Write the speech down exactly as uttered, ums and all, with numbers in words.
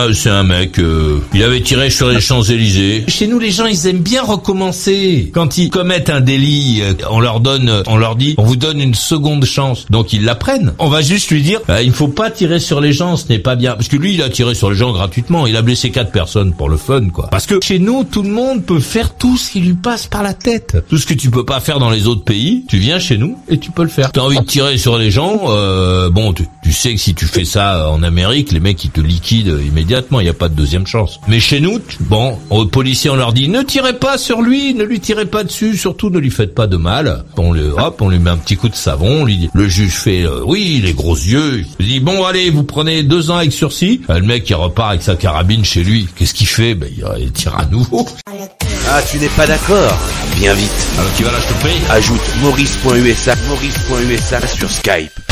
Ah, c'est un mec, euh, il avait tiré sur les Champs-Elysées. Chez nous, les gens, ils aiment bien recommencer. Quand ils commettent un délit, on leur donne, on leur dit, on vous donne une seconde chance. Donc, ils l'apprennent. On va juste lui dire, bah, il ne faut pas tirer sur les gens, ce n'est pas bien. Parce que lui, il a tiré sur les gens gratuitement. Il a blessé quatre personnes pour le fun, quoi. Parce que chez nous, tout le monde peut faire tout ce qui lui passe par la tête. Tout ce que tu peux pas faire dans les autres pays, tu viens chez nous et tu peux le faire. T'as envie de tirer sur les gens, euh, bon, tu, tu sais que si tu fais ça en Amérique, les mecs, ils te liquident immédiatement. Il n'y a pas de deuxième chance. Mais chez nous, bon, aux policiers, on leur dit, ne tirez pas sur lui, ne lui tirez pas dessus, surtout ne lui faites pas de mal. On lui, hop, on lui met un petit coup de savon, on lui dit, le juge fait, euh, oui, les gros yeux. Il dit, bon, allez, vous prenez deux ans avec sursis. Ah, le mec, il repart avec sa carabine chez lui. Qu'est-ce qu'il fait? Ben, il tire à nouveau. Ah, tu n'es pas d'accord? Bien vite. Alors, tu vas là, je te paye. Ajoute maurice point u s a, maurice point u s a sur Skype.